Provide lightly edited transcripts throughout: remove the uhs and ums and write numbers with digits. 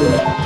Yeah!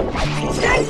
Hey!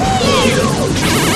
Hey! Hey!